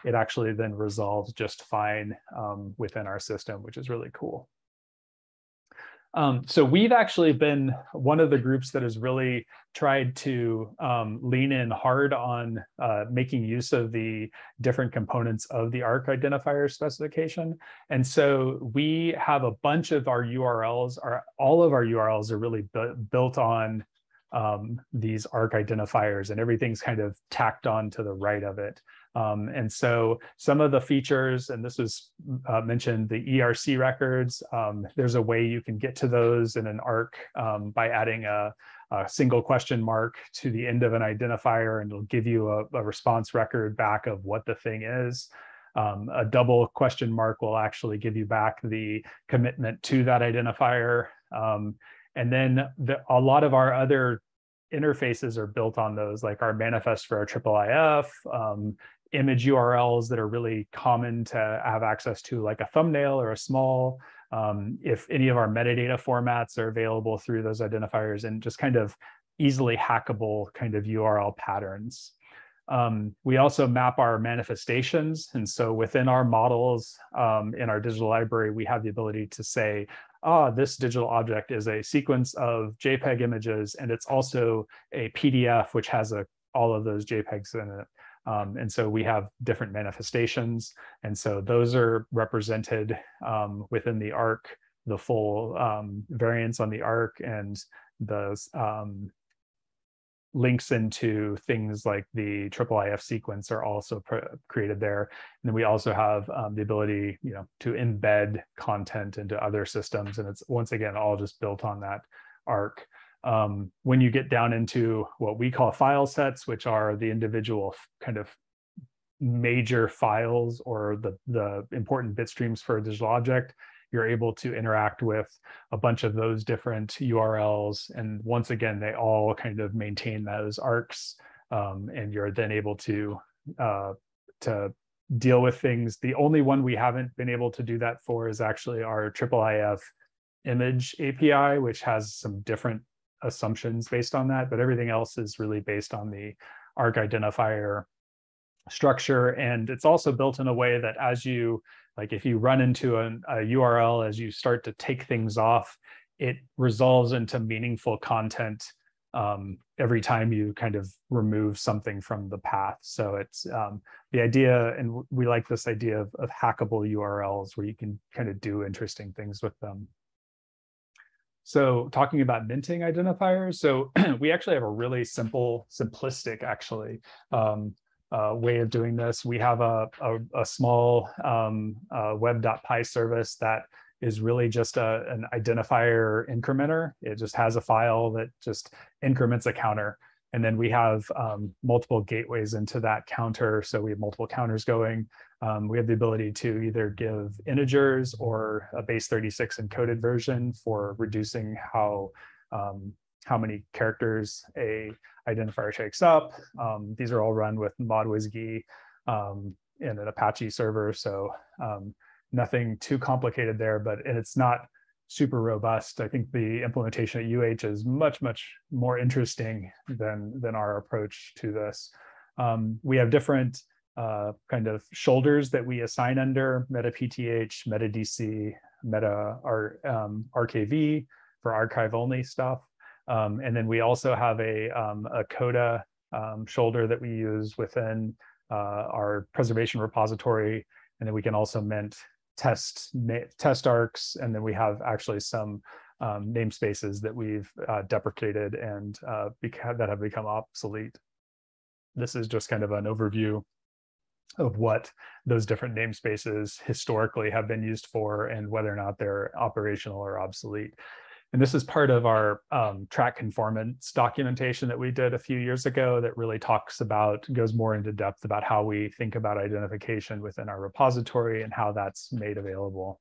it actually then resolves just fine um, within our system, which is really cool. Um, so we've actually been one of the groups that has really tried to um, lean in hard on uh, making use of the different components of the ARC identifier specification. And so we have a bunch of our U R Ls, our, all of our U R Ls are really bu- built on um, these ARC identifiers, and everything's kind of tacked on to the right of it. Um, and so some of the features, and this was uh, mentioned, the E R C records, um, there's a way you can get to those in an ARC um, by adding a, a single question mark to the end of an identifier, and it'll give you a, a response record back of what the thing is. Um, a double question mark will actually give you back the commitment to that identifier. Um, and then the, a lot of our other interfaces are built on those, like our manifest for our I I I F, um, image U R Ls that are really common to have access to, like a thumbnail or a small. Um, if any of our metadata formats are available through those identifiers, and just kind of easily hackable kind of U R L patterns. Um, we also map our manifestations. And so within our models um, in our digital library, we have the ability to say, ah, this digital object is a sequence of JPEG images, and it's also a P D F, which has a, all of those JPEGs in it. Um, and so we have different manifestations. And so those are represented um, within the ARC, the full um, variants on the ARC, and those um, links into things like the I I I F sequence are also created there. And then we also have um, the ability, you know, to embed content into other systems. And it's, once again, all just built on that ARC. Um, when you get down into what we call file sets, which are the individual kind of major files or the, the important bit streams for a digital object, you're able to interact with a bunch of those different U R Ls. And once again, they all kind of maintain those ARCs. Um, and you're then able to, uh, to deal with things. The only one we haven't been able to do that for is actually our I I I F image A P I, which has some different assumptions based on that. But everything else is really based on the ARC identifier structure. And it's also built in a way that as you, like if you run into an, a U R L, as you start to take things off, it resolves into meaningful content um, every time you kind of remove something from the path. So it's um, the idea, and we like this idea of, of hackable U R Ls where you can kind of do interesting things with them. So talking about minting identifiers, so we actually have a really simple, simplistic actually, um, Uh, way of doing this. We have a, a, a small um, uh, web dot P Y service that is really just a, an identifier incrementer. It just has a file that just increments a counter. And then we have um, multiple gateways into that counter. So we have multiple counters going. Um, we have the ability to either give integers or a base thirty-six encoded version for reducing how um, how many characters a identifier takes up. Um, these are all run with ModWizGi um, in an Apache server. So um, nothing too complicated there, but and it's not super robust. I think the implementation at U H is much, much more interesting than, than our approach to this. Um, we have different uh, kind of shoulders that we assign under: meta P T H, meta D C, meta R, um, R K V for archive only stuff. Um, and then we also have a, um, a CODA um, shoulder that we use within uh, our preservation repository. And then we can also mint test, test ARCs. And then we have actually some um, namespaces that we've uh, deprecated and uh, that have become obsolete. This is just kind of an overview of what those different namespaces historically have been used for and whether or not they're operational or obsolete. And this is part of our um, track conformance documentation that we did a few years ago that really talks about, goes more into depth about how we think about identification within our repository and how that's made available.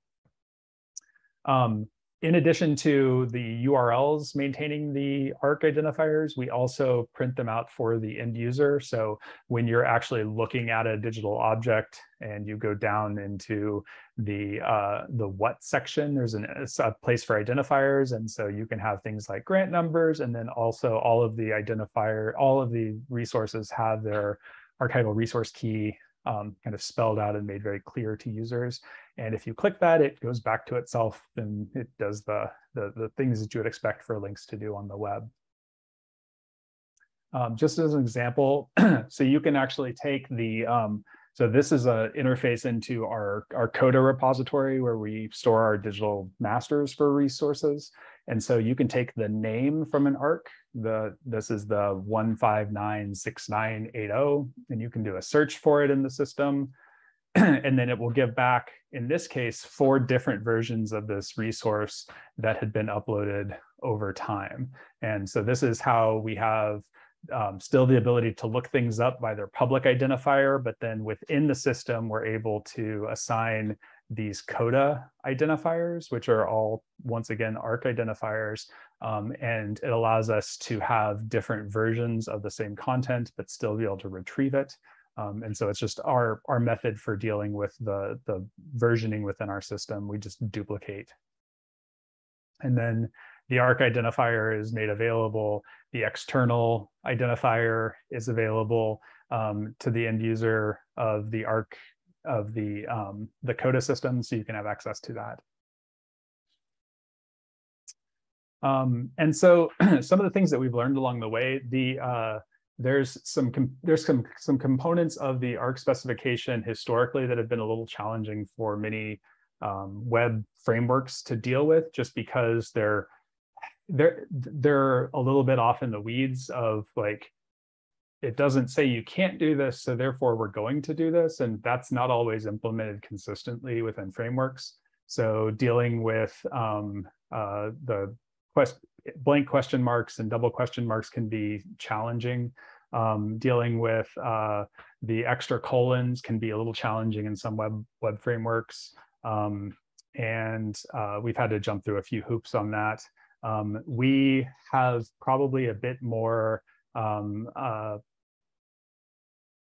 Um, in addition to the U R Ls maintaining the ARC identifiers, we also print them out for the end user. So when you're actually looking at a digital object and you go down into the uh, the what section, there's an, a place for identifiers, and so you can have things like grant numbers, and then also all of the identifier, all of the resources have their archival resource key um, kind of spelled out and made very clear to users. And if you click that, it goes back to itself and it does the the, the things that you would expect for links to do on the web. Um, just as an example, so you can actually take the um, So this is an interface into our, our CODA repository where we store our digital masters for resources. And so you can take the name from an A R C, the, this is the one five nine six nine eight zero, and you can do a search for it in the system. And then it will give back, in this case, four different versions of this resource that had been uploaded over time. And so this is how we have um, still the ability to look things up by their public identifier, but then within the system, we're able to assign these CODA identifiers, which are all, once again, A R C identifiers. Um, and it allows us to have different versions of the same content, but still be able to retrieve it. Um, and so it's just our, our method for dealing with the, the versioning within our system. We just duplicate. And then the A R C identifier is made available. The external identifier is available um, to the end user of the A R C of the, um, the CODA system, so you can have access to that. Um, and so some of the things that we've learned along the way, the uh, there's some there's some some components of the A R C specification historically that have been a little challenging for many um, web frameworks to deal with, just because they're they're they're a little bit off in the weeds of like, it doesn't say you can't do this, so therefore we're going to do this. And that's not always implemented consistently within frameworks. So dealing with um, uh, the quest blank question marks and double question marks can be challenging. Um, dealing with uh, the extra colons can be a little challenging in some web, web frameworks. Um, and uh, we've had to jump through a few hoops on that. Um, we have probably a bit more um, uh,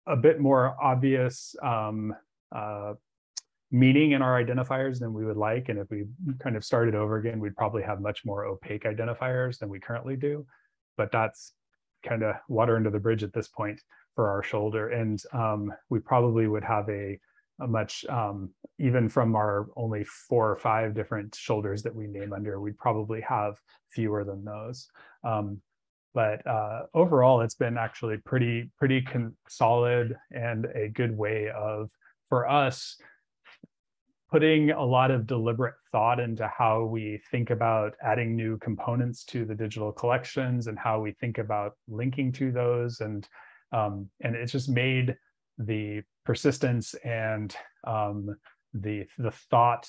a bit more obvious um, uh, meaning in our identifiers than we would like. And if we kind of started over again, we'd probably have much more opaque identifiers than we currently do. But that's kind of water under the bridge at this point for our shoulder. And um, we probably would have a, a much, um, even from our only four or five different shoulders that we name under, we'd probably have fewer than those. Um, But uh, overall, it's been actually pretty, pretty solid and a good way of, for us, putting a lot of deliberate thought into how we think about adding new components to the digital collections and how we think about linking to those. And, um, and it's just made the persistence and um, the, the thought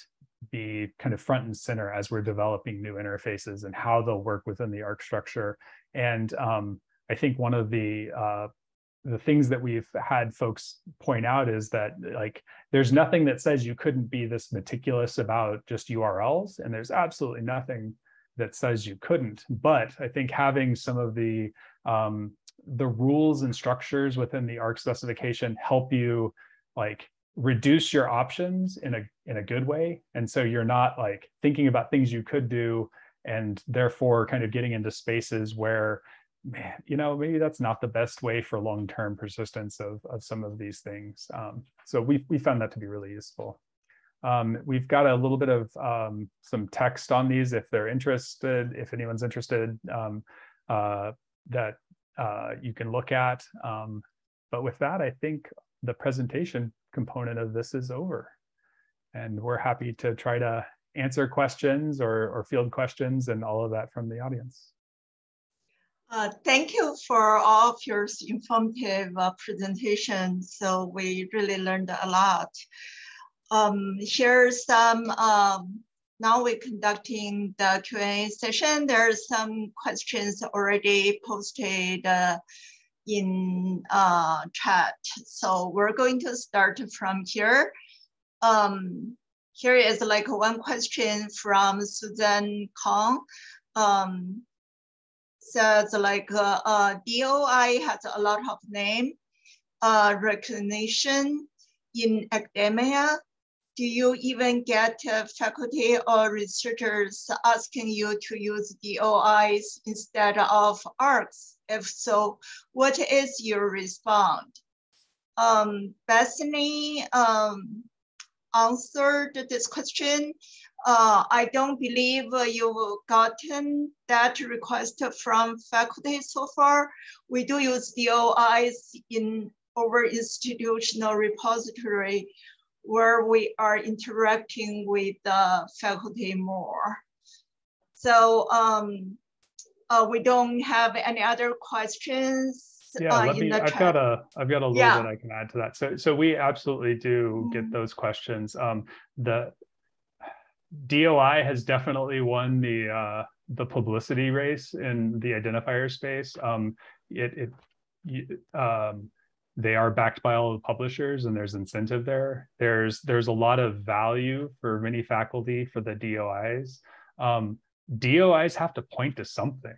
be kind of front and center as we're developing new interfaces and how they'll work within the A R C structure. And um, I think one of the uh, the things that we've had folks point out is that like there's nothing that says you couldn't be this meticulous about just U R Ls, and there's absolutely nothing that says you couldn't. But I think having some of the um, the rules and structures within the A R C specification help you like reduce your options in a in a good way, and so you're not like thinking about things you could do and therefore kind of getting into spaces where, man, you know, maybe that's not the best way for long-term persistence of, of some of these things. Um, so we, we found that to be really useful. Um, we've got a little bit of um, some text on these if they're interested, if anyone's interested, um, uh, that uh, you can look at. Um, but with that, I think the presentation component of this is over. And we're happy to try to answer questions or, or field questions and all of that from the audience. Uh, thank you for all of your informative uh, presentation. So we really learned a lot. Um, here's some, um, now we're conducting the Q and A session. There are some questions already posted uh, in uh, chat. So we're going to start from here. Um, Here is like one question from Suzanne Kong. Um, says like uh, uh, D O I has a lot of name uh, recognition in academia. Do you even get uh, faculty or researchers asking you to use D O Is instead of A R Cs? If so, what is your response? Um, Bethany, um, answered this question. Uh, I don't believe you've gotten that request from faculty so far. We do use D O Is in our institutional repository where we are interacting with the faculty more. So um, uh, we don't have any other questions. Yeah, uh, let me, I've got a, I've got a little yeah. bit I can add to that. So, so we absolutely do get those questions. Um, the D O I has definitely won the uh, the publicity race in the identifier space. Um, it, it, um, they are backed by all the publishers, and there's incentive there. There's there's a lot of value for many faculty for the D O Is. Um, D O Is have to point to something.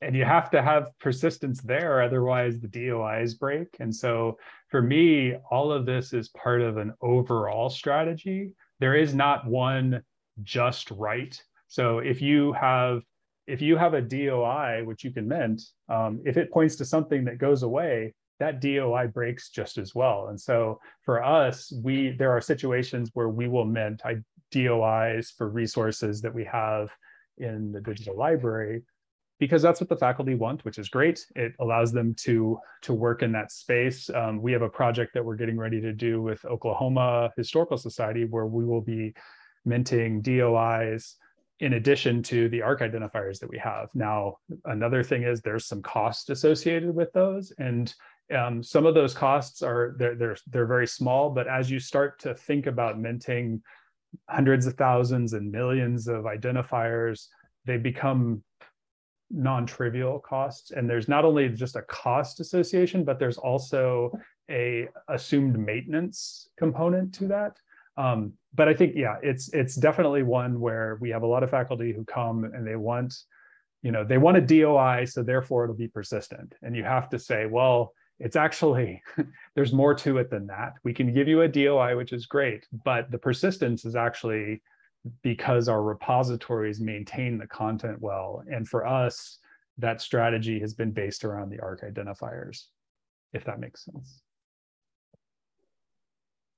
And you have to have persistence there, otherwise the D O Is break. And so for me, all of this is part of an overall strategy. There is not one just right. So if you have if you have a D O I, which you can mint, um, if it points to something that goes away, that D O I breaks just as well. And so for us, we there are situations where we will mint D O Is for resources that we have in the digital library, because that's what the faculty want, which is great. It allows them to, to work in that space. Um, we have a project that we're getting ready to do with Oklahoma Historical Society, where we will be minting D O Is in addition to the ARC identifiers that we have. Now, another thing is there's some cost associated with those. And um, some of those costs are, they're, they're, they're very small, but as you start to think about minting hundreds of thousands and millions of identifiers, they become non-trivial costs. And there's not only just a cost association, but there's also a assumed maintenance component to that. Um, but I think, yeah, it's it's definitely one where we have a lot of faculty who come and they want, you know, they want a D O I, so therefore it'll be persistent. And you have to say, well, it's actually, there's more to it than that. We can give you a D O I, which is great, but the persistence is actually because our repositories maintain the content well. And for us, that strategy has been based around the ARC identifiers, if that makes sense.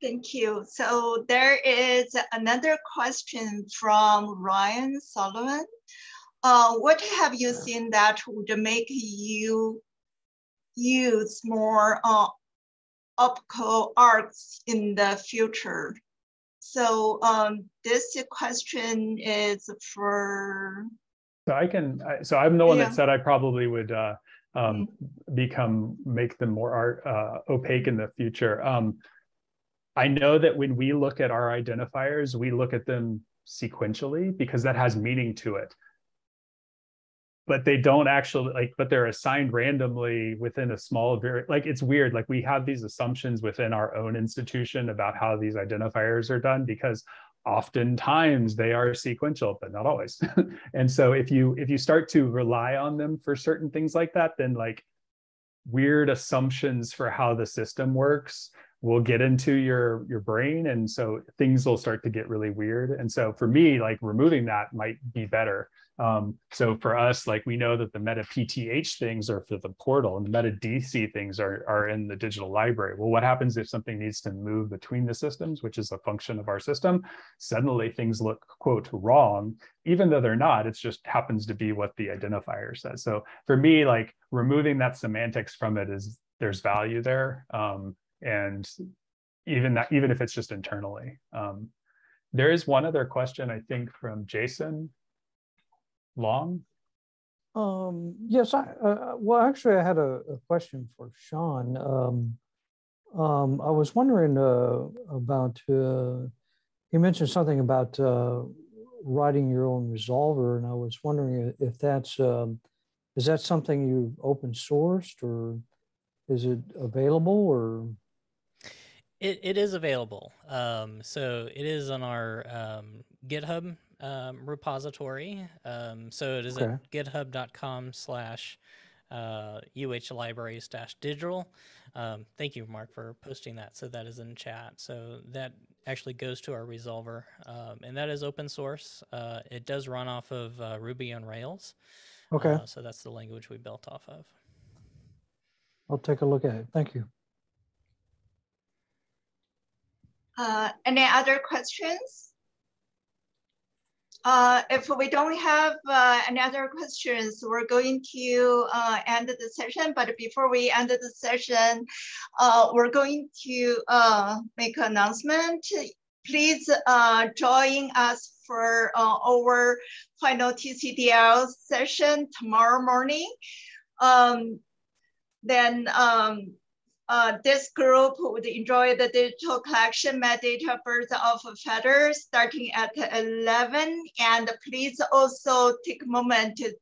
Thank you. So there is another question from Ryan Solomon. Uh, what have you seen that would make you use more uh, optical ARCs in the future? So um, this question is for. So I can. So I'm the one yeah. that said I probably would uh, um, mm-hmm. become make them more uh, opaque in the future. Um, I know that when we look at our identifiers, we look at them sequentially because that has meaning to it. But they don't actually like. But they're assigned randomly within a small very like it's weird. Like we have these assumptions within our own institution about how these identifiers are done because oftentimes they are sequential, but not always. And so if you if you start to rely on them for certain things like that, then like weird assumptions for how the system works will get into your your brain, and so things will start to get really weird. And so for me, like removing that might be better. Um, so for us, like we know that the meta P T H things are for the portal and the meta D C things are, are in the digital library. Well, what happens if something needs to move between the systems, which is a function of our system? Suddenly things look, quote, wrong, even though they're not. It just happens to be what the identifier says. So for me, like removing that semantics from it is there's value there. Um, and even that, even if it's just internally. Um, there is one other question, I think, from Jason Long? Um, yes, I, uh, well, actually, I had a, a question for Sean. Um, um, I was wondering uh, about, uh, he mentioned something about uh, writing your own resolver, and I was wondering if that's, um, is that something you open sourced, or is it available, or? It, it is available. Um, so it is on our um, GitHub um repository. Um so it is okay. at github.com slash uh UH libraries dash digital. Um thank you, Mark, for posting that. So that is in chat. So that actually goes to our resolver. Um and that is open source. Uh it does run off of uh, Ruby on Rails. Okay. Uh, so that's the language we built off of. I'll take a look at it. Thank you. Uh any other questions? Uh, if we don't have uh, any other questions, we're going to uh, end the session. But before we end the session, uh, we're going to uh, make an announcement. please uh, join us for uh, our final T C D L session tomorrow morning. Um, then um, uh, this group would enjoy the digital collection metadata birds of a feather starting at eleven. And please also take a moment to,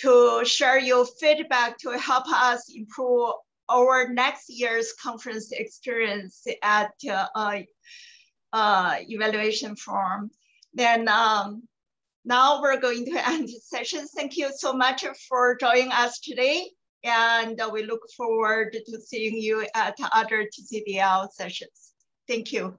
to share your feedback to help us improve our next year's conference experience at uh, uh, uh, evaluation form. Then um, now we're going to end the session. Thank you so much for joining us today. And we look forward to seeing you at other T C D L sessions. Thank you.